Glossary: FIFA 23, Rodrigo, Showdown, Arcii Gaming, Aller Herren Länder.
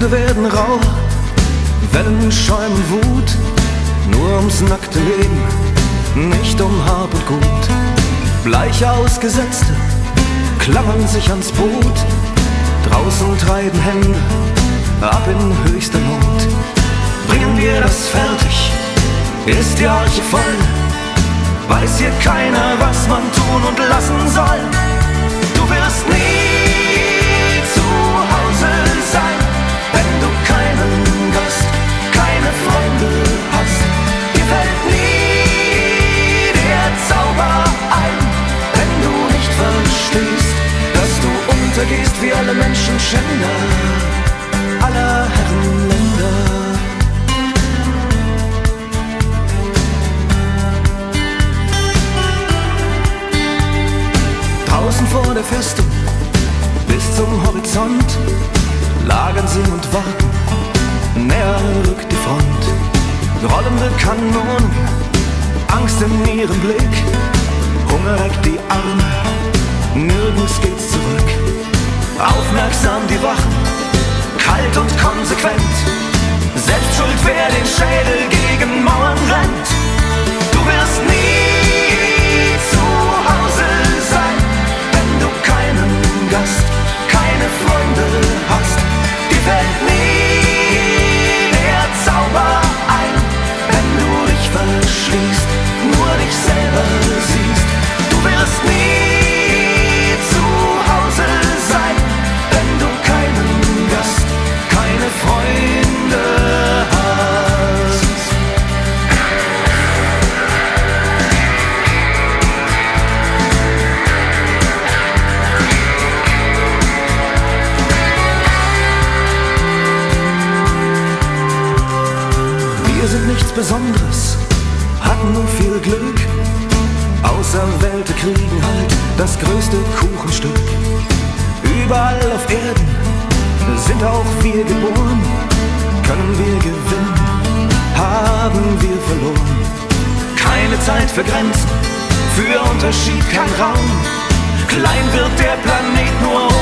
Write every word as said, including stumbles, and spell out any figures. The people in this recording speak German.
Winde werden rau, Wellen schäumen Wut, nur ums nackte Leben, nicht um Hab und Gut. Bleiche Ausgesetzte klammern sich ans Boot, draußen treiben Hände ab in höchster Not. Bringen wir das fertig, ist die Arche voll, weiß hier keiner, was man tun und lassen soll. Du wirst nie zu Hause sein, wenn du keinen Gast, keine Freunde hast. Dir fällt nie der Zauber ein, wenn du nicht verstehst, dass du untergehst wie alle Menschenschänder, aller Herren Länder. Draußen vor der Festung bis zum Horizont lagern sie und warten, näher rückt die Front. Rollende Kanonen, Angst in ihrem Blick, Hunger reckt die Arme, nirgends geht's zurück. Aufmerksam die Wachen, kalt und konsequent, selbst schuld, wer den Schädel gegen Mauern rennt. Du wirst nie zu Hause sein, keinen Gast, keine Freunde hast, dir fällt nie der Zauber ein, wenn du dich verschließt, nur dich selber siehst. Du wirst nie zu Hause sein, wenn du keinen Gast, keine Freunde hast. Nichts Besonderes, hatten nur viel Glück, Auserwählte kriegen halt das größte Kuchenstück. Überall auf Erden sind auch wir geboren, können wir gewinnen, haben wir verloren. Keine Zeit für Grenzen, für Unterschied kein Raum, klein wird der Planet nur